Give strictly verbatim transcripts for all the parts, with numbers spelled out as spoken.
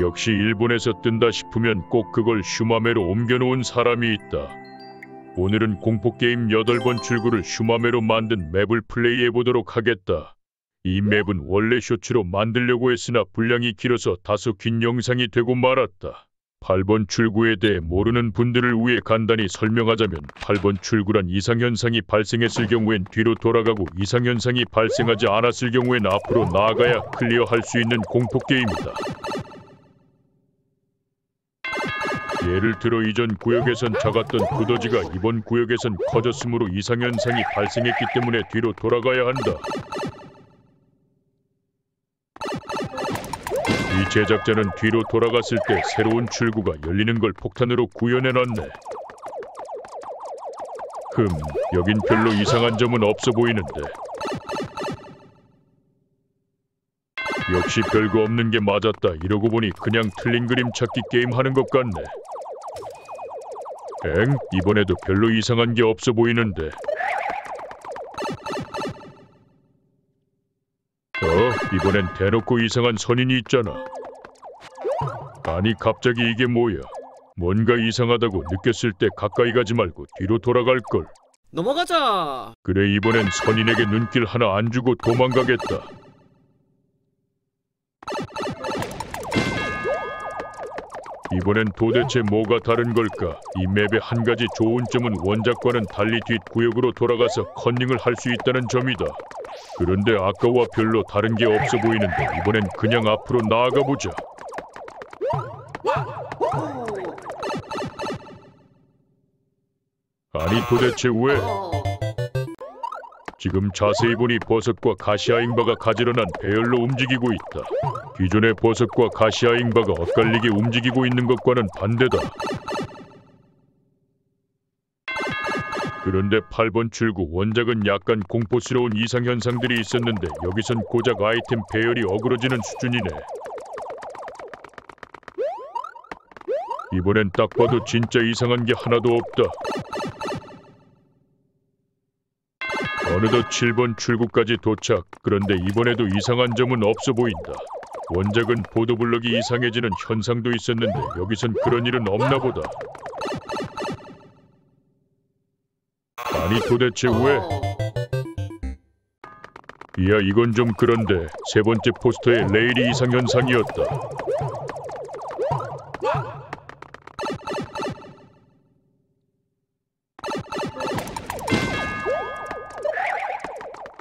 역시 일본에서 뜬다 싶으면 꼭 그걸 슈마메로 옮겨놓은 사람이 있다. 오늘은 공포게임 여덟 번 출구를 슈마메로 만든 맵을 플레이해보도록 하겠다. 이 맵은 원래 쇼츠로 만들려고 했으나 분량이 길어서 다소 긴 영상이 되고 말았다. 팔 번 출구에 대해 모르는 분들을 위해 간단히 설명하자면 팔 번 출구란 이상현상이 발생했을 경우엔 뒤로 돌아가고 이상현상이 발생하지 않았을 경우엔 앞으로 나아가야 클리어할 수 있는 공포게임이다. 예를 들어 이전 구역에선 작았던 부더지가 이번 구역에선 커졌으므로 이상현상이 발생했기 때문에 뒤로 돌아가야 한다. 이 제작자는 뒤로 돌아갔을 때 새로운 출구가 열리는 걸 폭탄으로 구현해놨네. 흠, 여긴 별로 이상한 점은 없어 보이는데. 역시 별거 없는 게 맞았다. 이러고 보니 그냥 틀린 그림 찾기 게임 하는 것 같네. 엥? 이번에도 별로 이상한 게 없어 보이는데. 어? 이번엔 대놓고 이상한 선인이 있잖아. 아니 갑자기 이게 뭐야? 뭔가 이상하다고 느꼈을 때 가까이 가지 말고 뒤로 돌아갈걸. 넘어가자. 그래, 이번엔 선인에게 눈길 하나 안 주고 도망가겠다. 이번엔 도대체 뭐가 다른 걸까? 이 맵의 한 가지 좋은 점은 원작과는 달리 뒷구역으로 돌아가서 컨닝을 할 수 있다는 점이다. 그런데 아까와 별로 다른 게 없어 보이는데 이번엔 그냥 앞으로 나아가보자. 아니 도대체 왜? 지금 자세히 보니 버섯과 가시아잉바가 가지런한 배열로 움직이고 있다. 기존의 버섯과 가시아잉바가 엇갈리게 움직이고 있는 것과는 반대다. 그런데 팔 번 출구 원작은 약간 공포스러운 이상현상들이 있었는데 여기선 고작 아이템 배열이 어그러지는 수준이네. 이번엔 딱 봐도 진짜 이상한 게 하나도 없다. 어느덧 칠 번 출구까지 도착. 그런데 이번에도 이상한 점은 없어 보인다. 원작은 보도블럭이 이상해지는 현상도 있었는데 여기선 그런 일은 없나 보다. 아니 도대체 왜? 이야 이건 좀 그런데 세 번째 포스터의 레일이 이상현상이었다.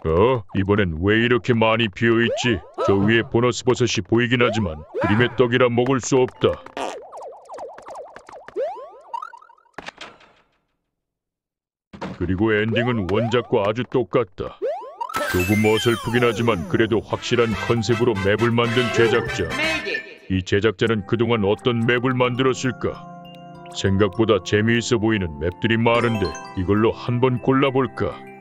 어? 이번엔 왜 이렇게 많이 비어있지? 저 위에 보너스 버섯이 보이긴 하지만 그림의 떡이라 먹을 수 없다. 그리고 엔딩은 원작과 아주 똑같다. 조금 어설프긴 하지만 그래도 확실한 컨셉으로 맵을 만든 제작자. 이 제작자는 그동안 어떤 맵을 만들었을까? 생각보다 재미있어 보이는 맵들이 많은데 이걸로 한번 골라볼까?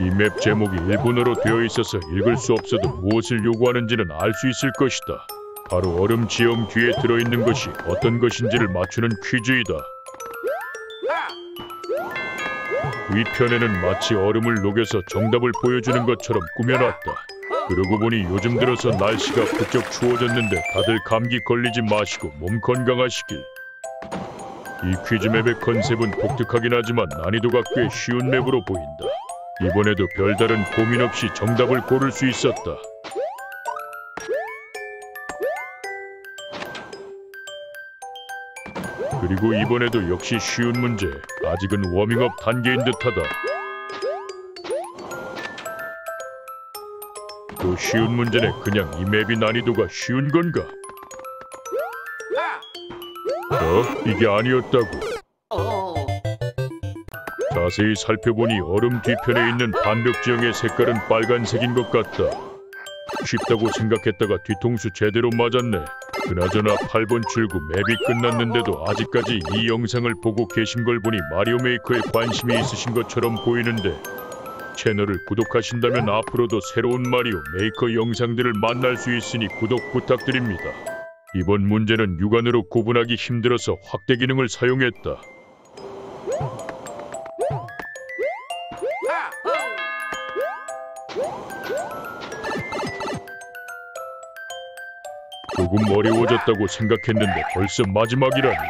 이 맵 제목이 일본어로 되어 있어서 읽을 수 없어도 무엇을 요구하는지는 알 수 있을 것이다. 바로 얼음 지형 뒤에 들어있는 것이 어떤 것인지를 맞추는 퀴즈이다. 위편에는 마치 얼음을 녹여서 정답을 보여주는 것처럼 꾸며놨다. 그러고 보니 요즘 들어서 날씨가 부쩍 추워졌는데 다들 감기 걸리지 마시고 몸 건강하시길. 이 퀴즈 맵의 컨셉은 독특하긴 하지만 난이도가 꽤 쉬운 맵으로 보인다. 이번에도 별다른 고민 없이 정답을 고를 수 있었다. 그리고 이번에도 역시 쉬운 문제. 아직은 워밍업 단계인 듯하다. 또 쉬운 문제네. 그냥 이 맵이 난이도가 쉬운 건가? 어? 이게 아니었다고? 자세히 살펴보니 얼음 뒤편에 있는 반벽 지형의 색깔은 빨간색인 것 같다. 쉽다고 생각했다가 뒤통수 제대로 맞았네. 그나저나 팔 번 출구 맵이 끝났는데도 아직까지 이 영상을 보고 계신 걸 보니 마리오 메이커에 관심이 있으신 것처럼 보이는데, 채널을 구독하신다면 앞으로도 새로운 마리오 메이커 영상들을 만날 수 있으니 구독 부탁드립니다. 이번 문제는 육안으로 구분하기 힘들어서 확대 기능을 사용했다. 조금 어려워졌다고 생각했는데 벌써 마지막이라니.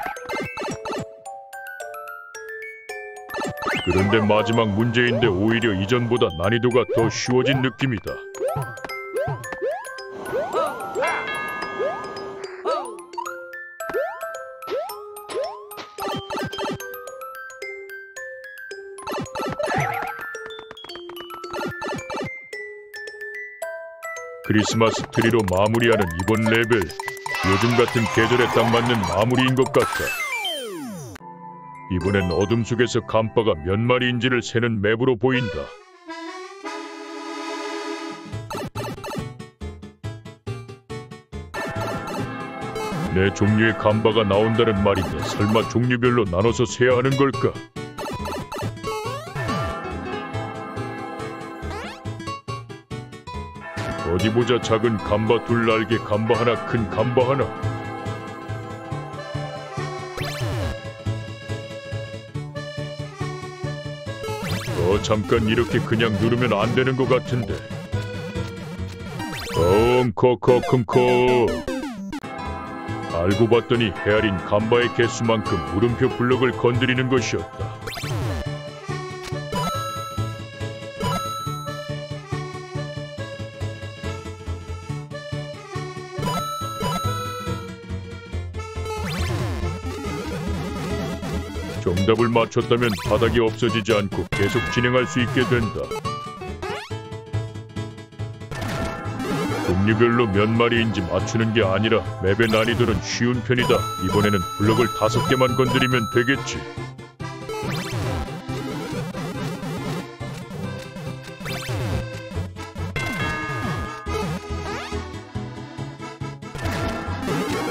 그런데 마지막 문제인데 오히려 이전보다 난이도가 더 쉬워진 느낌이다. 크리스마스 트리로 마무리하는 이번 레벨, 요즘 같은 계절에 딱 맞는 마무리인 것 같다. 이번엔 어둠 속에서 감빠가 몇 마리인지를 세는 맵으로 보인다. 네 종류의 감빠가 나온다는 말인데 설마 종류별로 나눠서 세야 하는 걸까? 어디 보자. 작은 감바 둘, 날개 감바 하나, 큰 감바 하나. 어 잠깐, 이렇게 그냥 누르면 안 되는 것 같은데. 엉커커컴커. 알고 봤더니 헤아린 감바의 개수만큼 물음표 블럭을 건드리는 것이었다. 정답을 맞췄다면 바닥이 없어지지 않고 계속 진행할 수 있게 된다. 종류별로 몇 마리인지 맞추는 게 아니라 맵의 난이도는 쉬운 편이다. 이번에는 블럭을 다섯 개만 건드리면 되겠지.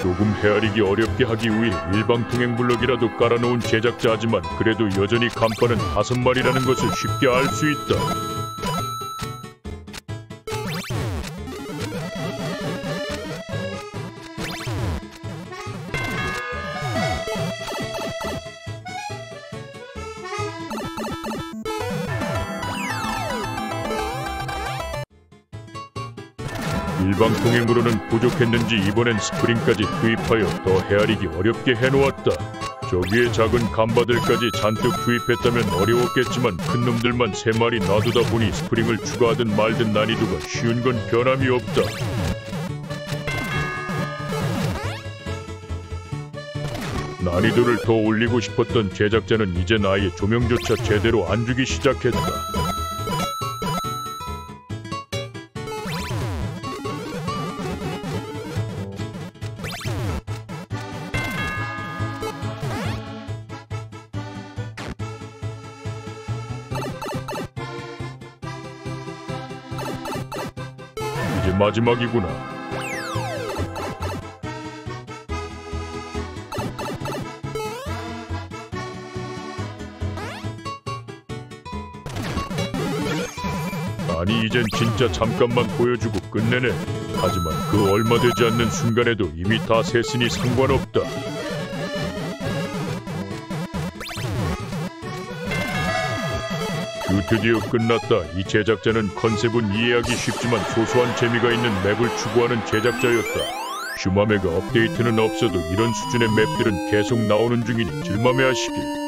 조금 헤아리기 어렵게 하기 위해 일방통행 블럭이라도 깔아놓은 제작자지만 그래도 여전히 감빠는 다섯 마리라는 것을 쉽게 알 수 있다. 일방통행으로는 부족했는지 이번엔 스프링까지 투입하여 더 헤아리기 어렵게 해놓았다. 저기에 작은 감바들까지 잔뜩 투입했다면 어려웠겠지만 큰 놈들만 세 마리 놔두다 보니 스프링을 추가하든 말든 난이도가 쉬운 건 변함이 없다. 난이도를 더 올리고 싶었던 제작자는 이젠 아예 조명조차 제대로 안 주기 시작했다. 마지막이구나. 아니 이젠 진짜 잠깐만 보여주고 끝내네. 하지만 그 얼마 되지 않는 순간에도 이미 다 셌으니 상관없다. 드디어 끝났다. 이 제작자는 컨셉은 이해하기 쉽지만 소소한 재미가 있는 맵을 추구하는 제작자였다. 슈마메가 업데이트는 없어도 이런 수준의 맵들은 계속 나오는 중이니 즐맘에 하시길.